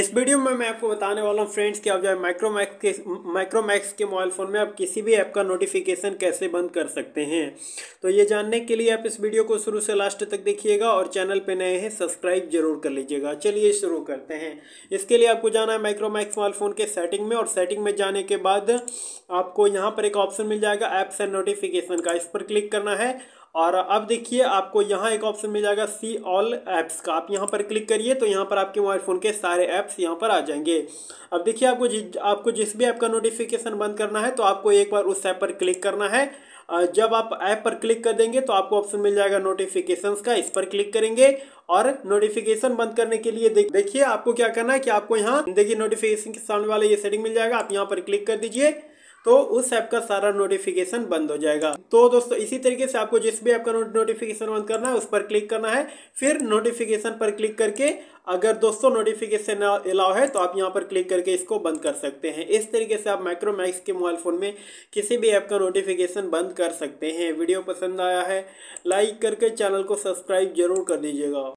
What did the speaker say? इस वीडियो में मैं आपको बताने वाला हूं फ्रेंड्स कि आप जो है माइक्रोमैक्स के मोबाइल फ़ोन में आप किसी भी ऐप का नोटिफिकेशन कैसे बंद कर सकते हैं। तो ये जानने के लिए आप इस वीडियो को शुरू से लास्ट तक देखिएगा और चैनल पे नए हैं सब्सक्राइब जरूर कर लीजिएगा। चलिए शुरू करते हैं। इसके लिए आपको जाना है माइक्रोमैक्स मोबाइल फ़ोन के सेटिंग में, और सेटिंग में जाने के बाद आपको यहाँ पर एक ऑप्शन मिल जाएगा ऐप्स एंड नोटिफिकेशन का, इस पर क्लिक करना है। और अब देखिए आपको यहाँ एक ऑप्शन मिल जाएगा सी ऑल ऐप्स का, आप यहाँ पर क्लिक करिए तो यहाँ पर आपके मोबाइल फ़ोन के सारे ऐप्स यहाँ पर आ जाएंगे। अब देखिए आपको जिस भी ऐप का नोटिफिकेशन बंद करना है तो आपको एक बार उस ऐप पर क्लिक करना है। जब आप ऐप पर क्लिक कर देंगे तो आपको ऑप्शन मिल जाएगा नोटिफिकेशंस का, इस पर क्लिक करेंगे। और नोटिफिकेशन बंद करने के लिए देखिए आपको क्या करना है कि आपको यहाँ देखिए नोटिफिकेशन के सामने वाला ये सेटिंग मिल जाएगा, आप यहाँ पर क्लिक कर दीजिए तो उस ऐप का सारा नोटिफिकेशन बंद हो जाएगा। तो दोस्तों इसी तरीके से आपको जिस भी ऐप का नोटिफिकेशन बंद करना है उस पर क्लिक करना है, फिर नोटिफिकेशन पर क्लिक करके अगर दोस्तों नोटिफिकेशन अलाउ है तो आप यहां पर क्लिक करके इसको बंद कर सकते हैं। इस तरीके से आप माइक्रोमैक्स के मोबाइल फ़ोन में किसी भी ऐप का नोटिफिकेशन बंद कर सकते हैं। वीडियो पसंद आया है लाइक करके चैनल को सब्सक्राइब जरूर कर दीजिएगा।